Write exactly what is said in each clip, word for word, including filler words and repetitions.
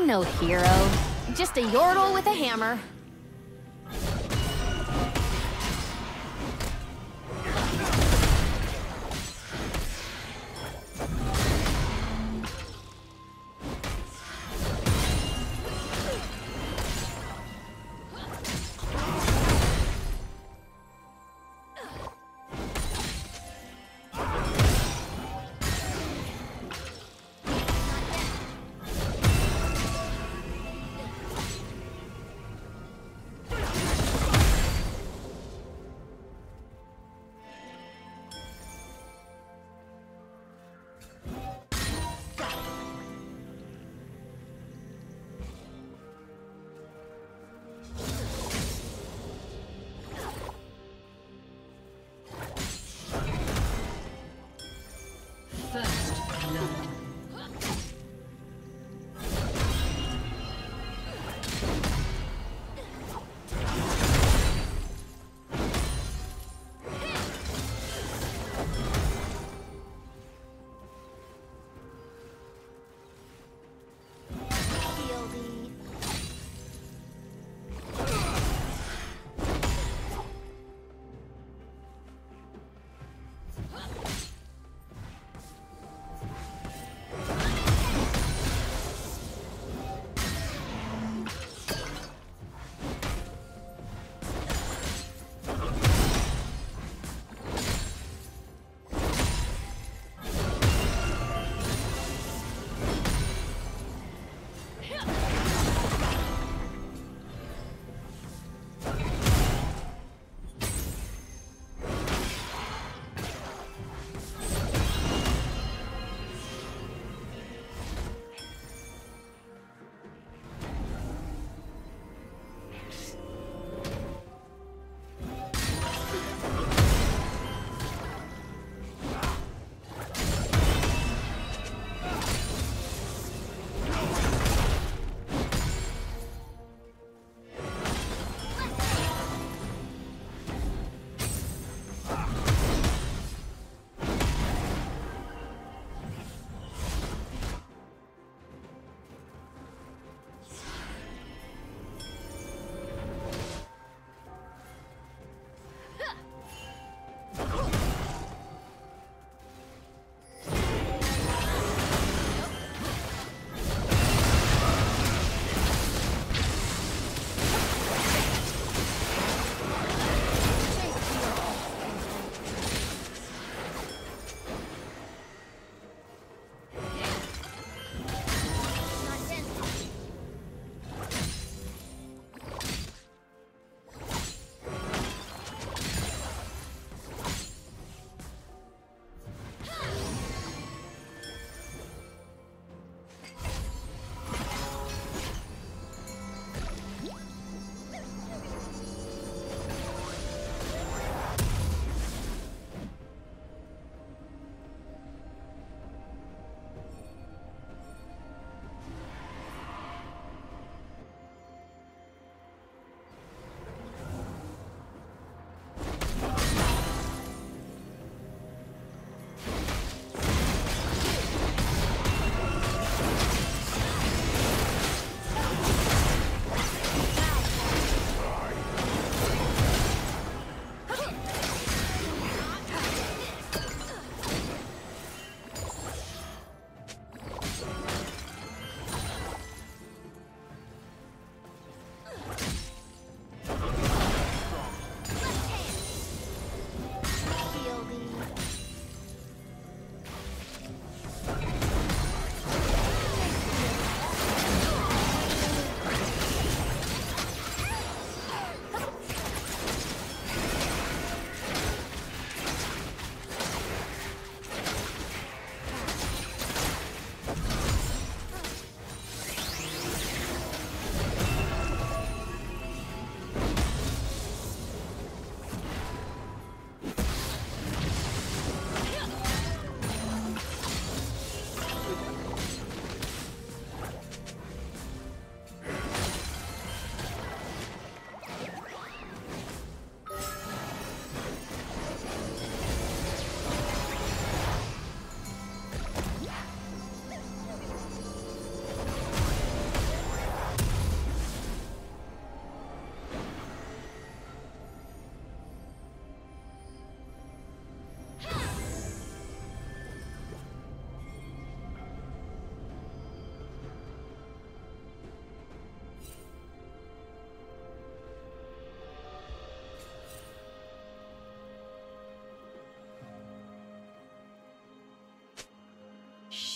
I'm no hero, just a yordle with a hammer.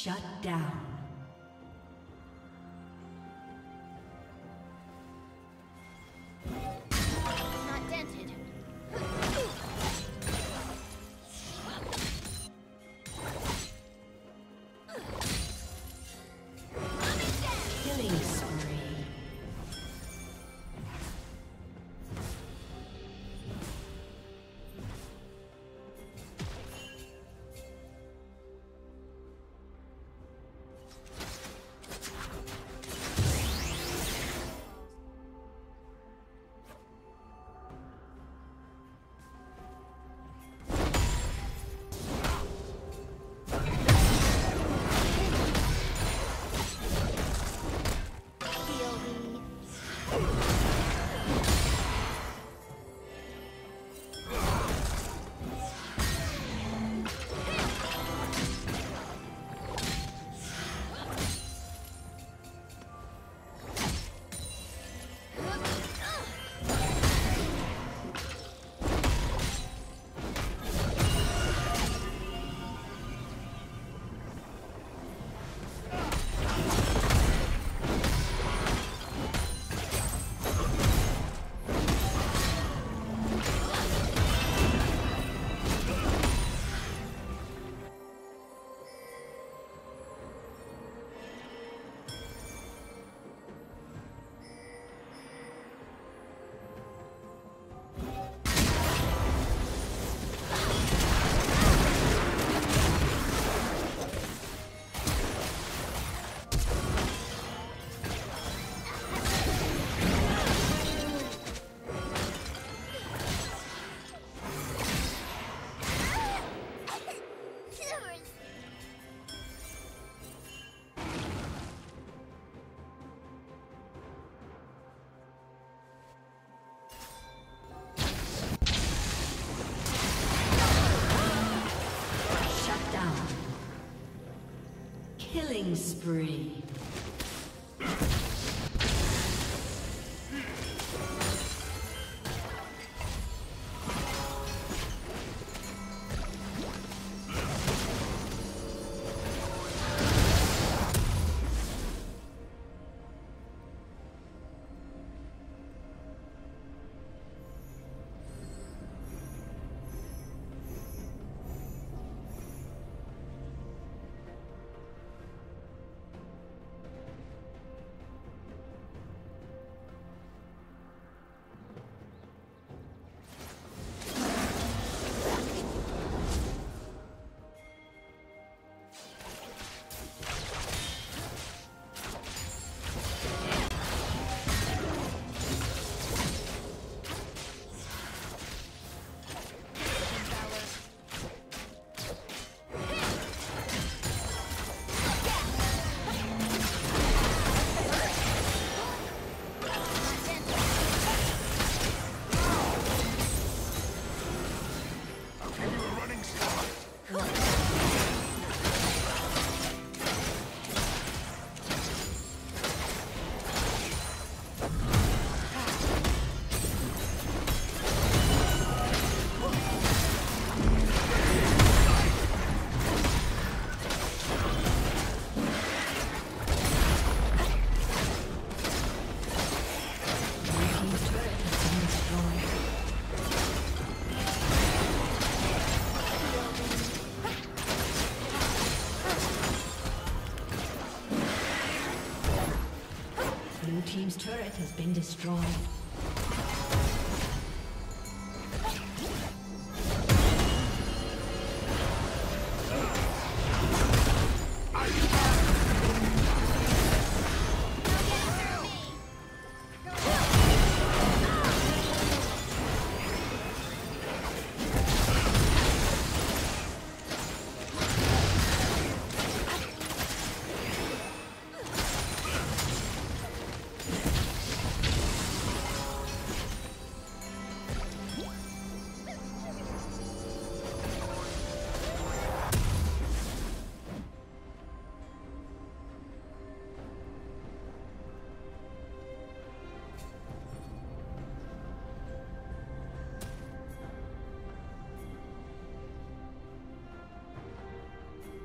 Shut down. Not dented. Killing spree. Killing spree. Team's turret has been destroyed.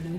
Blue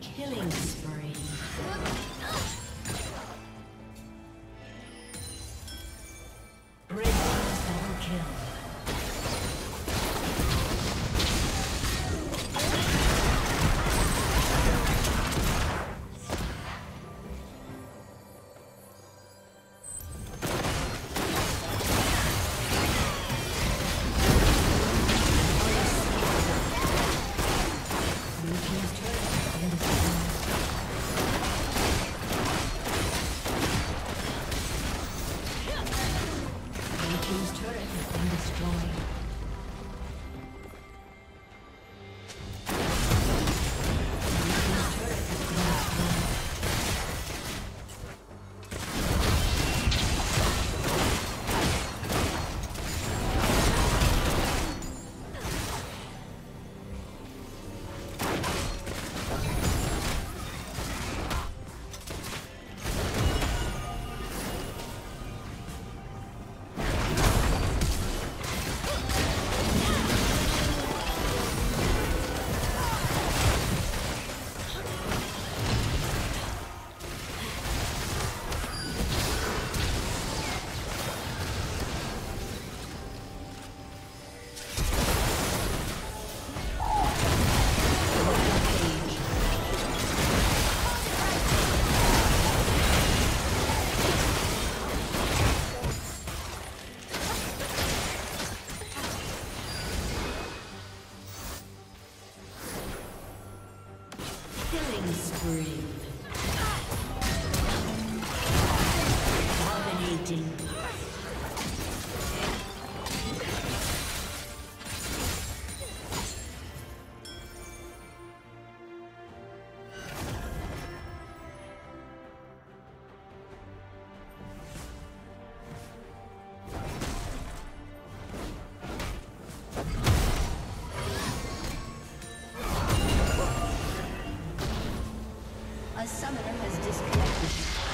Killing spree. Red team's double kill. A summoner has disconnected.